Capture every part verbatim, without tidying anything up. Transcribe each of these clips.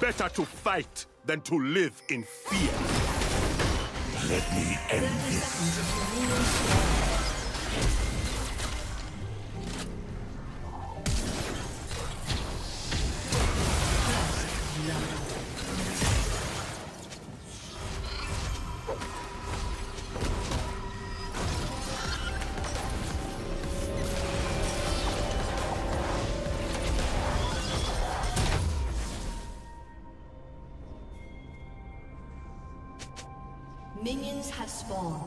Better to fight than to live in fear. Let me end this. Minions have spawned.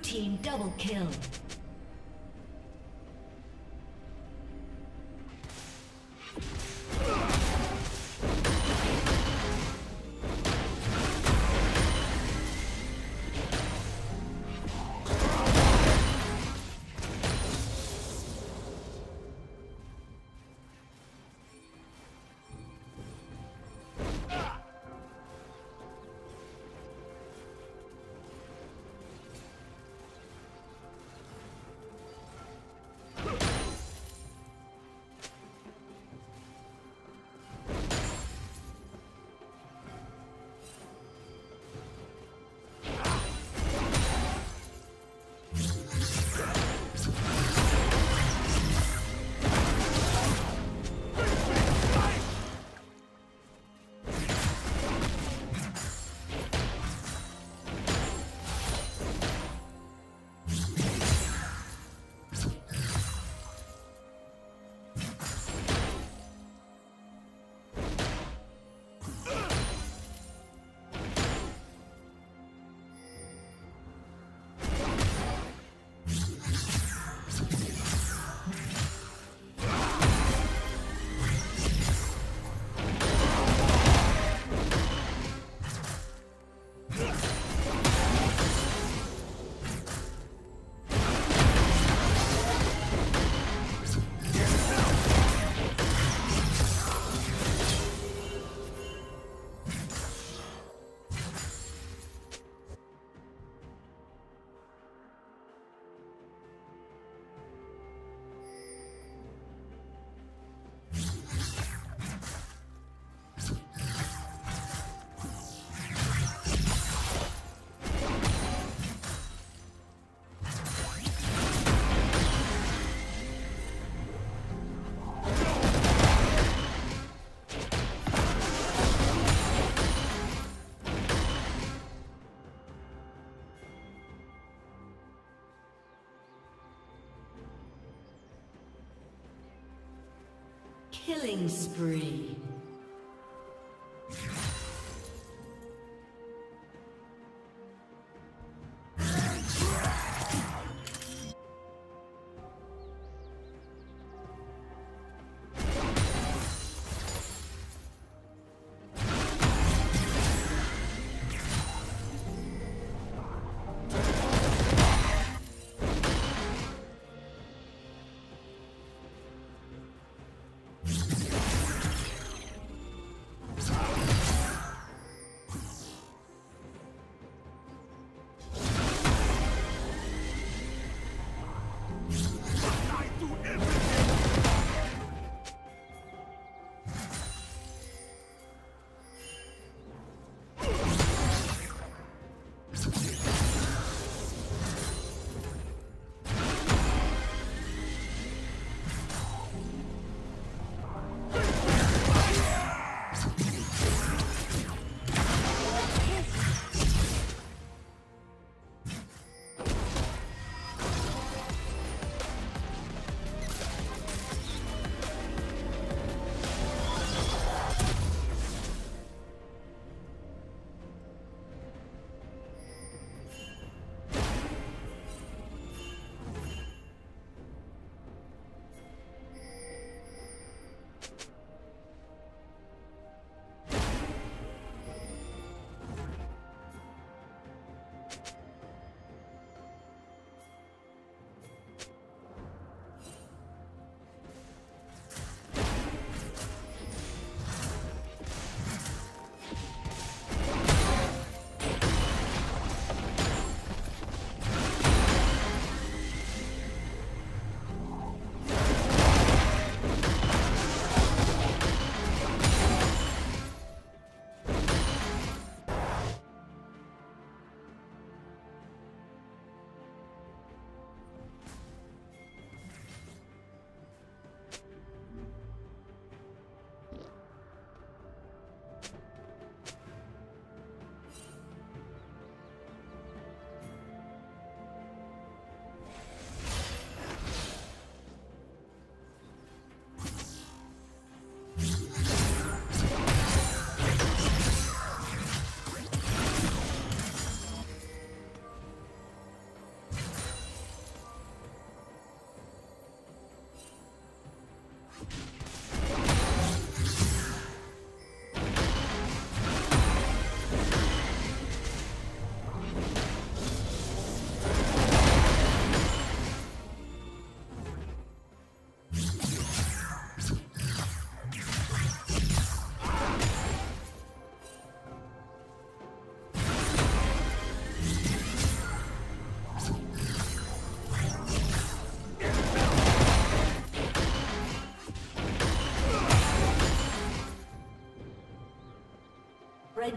Team double kill. Killing spree. The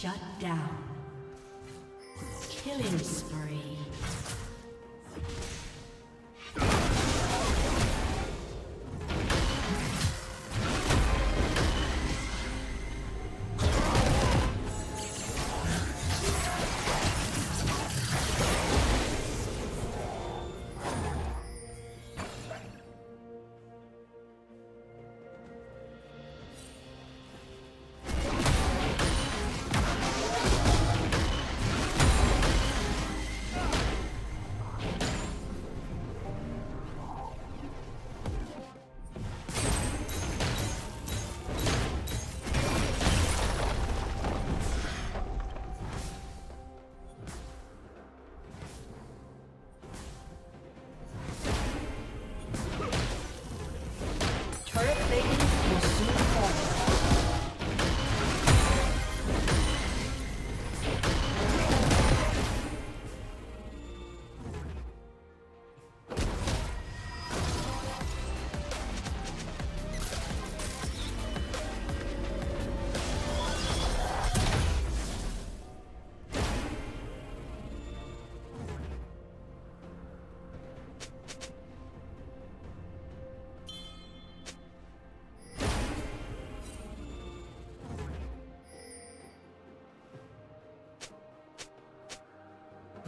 Shut down. Killing spree.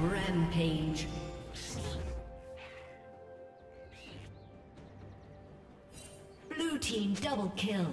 Rampage. Blue team double kill.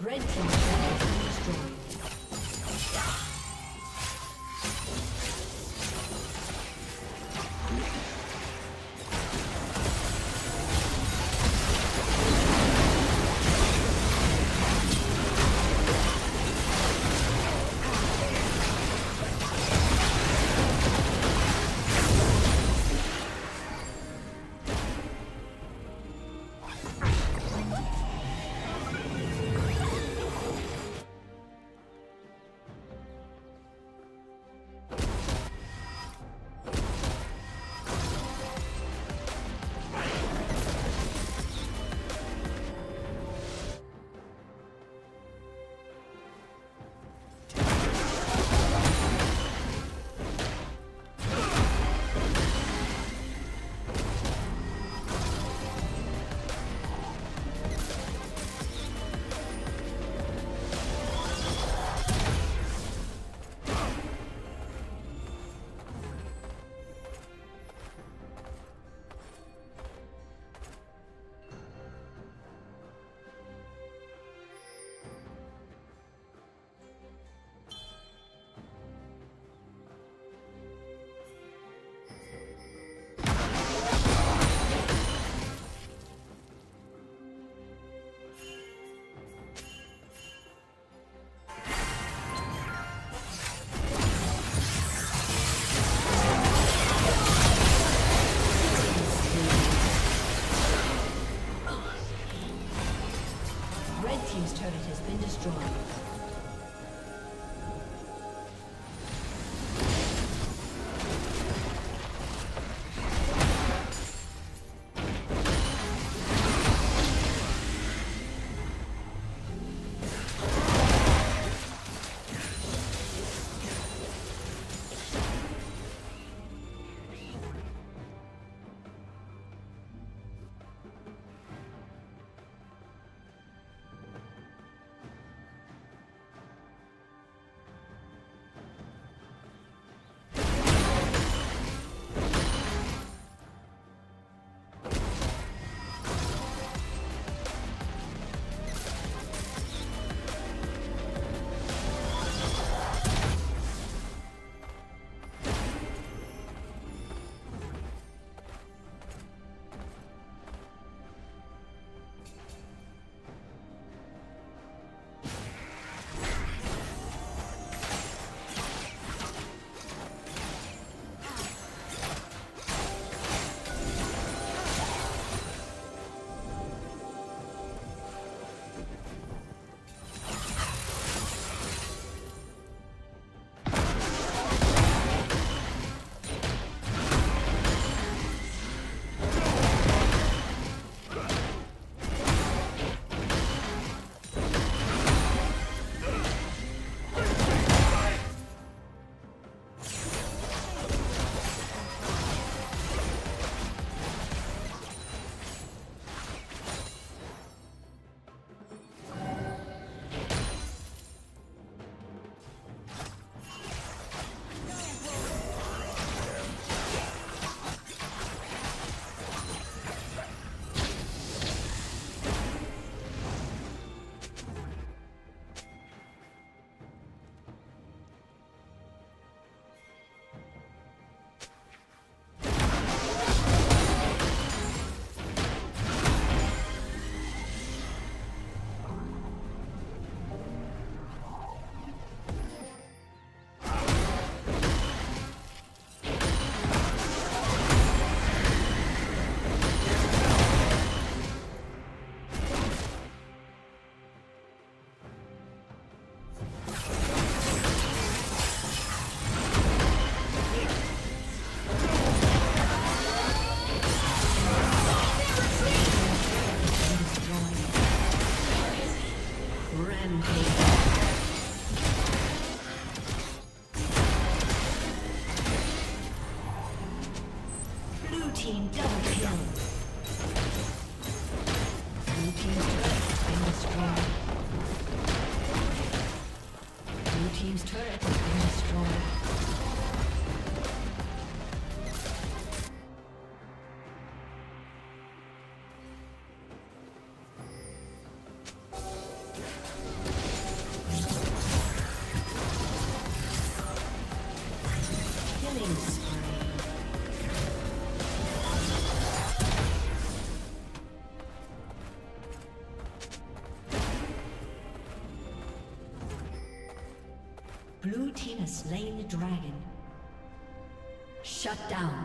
Red team has been destroyed. team's turret has been destroyed. Blue team has slain the dragon. Shut down.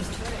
He's trying.